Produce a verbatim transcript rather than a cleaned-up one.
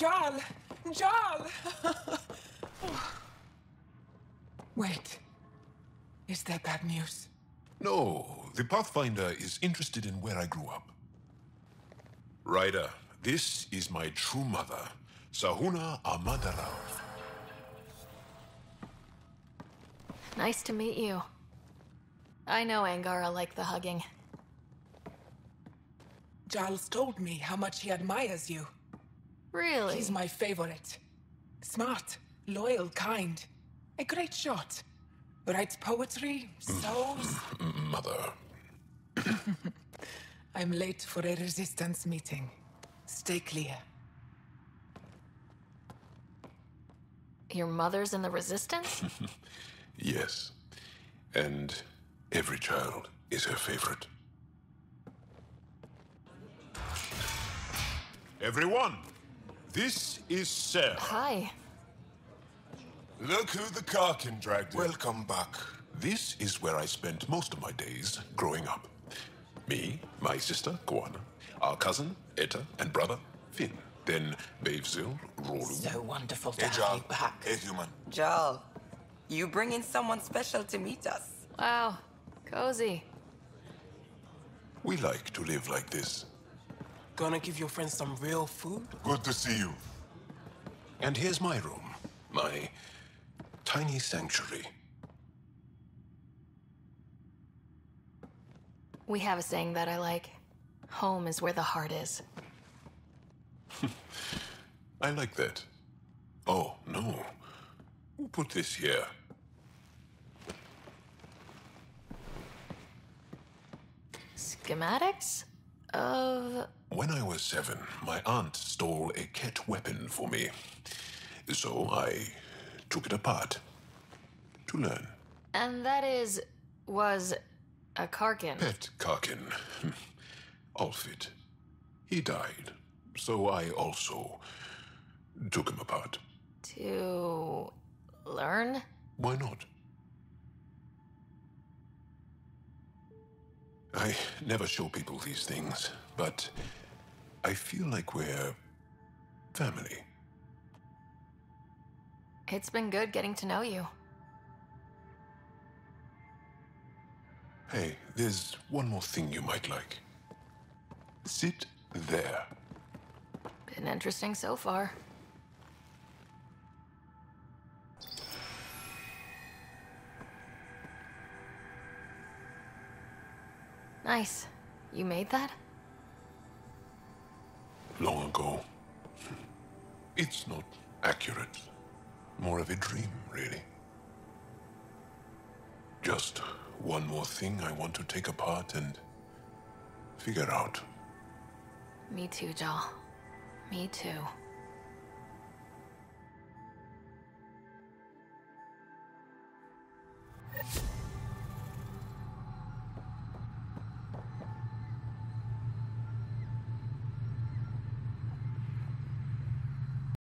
Jaal! Jaal! Wait. Is that bad news? No. The Pathfinder is interested in where I grew up. Ryder, this is my true mother, Sahuna Amadarau. Nice to meet you. I know Angara liked the hugging. Giles told me how much he admires you. Really? He's my favorite. Smart, loyal, kind. A great shot. Writes poetry, sews... Mother. I'm late for a resistance meeting. Stay clear. Your mother's in the resistance? Yes. And every child is her favorite. Everyone, this is Sarah. Hi. Look who the Karkin dragged in. Welcome back. This is where I spent most of my days growing up. Me, my sister, Goana, our cousin, Etta, and brother, Finn. Then Bavezil, Ralu. So wonderful to hey, have Jaal. You back. Hey, human. Jaal, you bring in someone special to meet us. Wow, cozy. We like to live like this. Gonna give your friends some real food? Good to see you. And here's my room. My tiny sanctuary. We have a saying that I like. Home is where the heart is. I like that. Oh, no. Who put this here? Schematics? Of... When I was seven, my aunt stole a ket weapon for me. So I took it apart to learn. And that is... was... a karkin? Pet karkin. Alfred. He died. So I also... took him apart. To... learn? Why not? I never show people these things, but I feel like we're family. It's been good getting to know you. Hey, there's one more thing you might like. Sit there. Been interesting so far. Nice. You made that? Long ago. It's not accurate. More of a dream, really. Just one more thing I want to take apart and figure out. Me too, Jaal. Me too.